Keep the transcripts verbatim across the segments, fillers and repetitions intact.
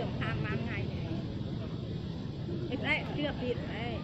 chậm ăn ăn ngày hết đấy chưa thịt đấy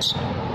Dios.